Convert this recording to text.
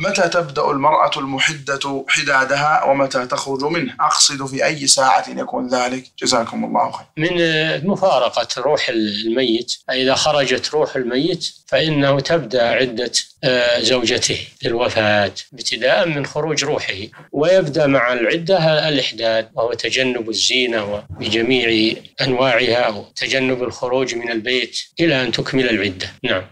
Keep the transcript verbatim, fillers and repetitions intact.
متى تبدأ المرأة المحدة حدادها ومتى تخرج منه؟ أقصد في أي ساعة يكون ذلك؟ جزاكم الله خير. من مفارقة روح الميت، إذا خرجت روح الميت فإنه تبدأ عدة زوجته للوفاة ابتداء من خروج روحه، ويبدأ مع العدة الإحداد وهو تجنب الزينة بجميع أنواعها وتجنب الخروج من البيت إلى أن تكمل العدة. نعم.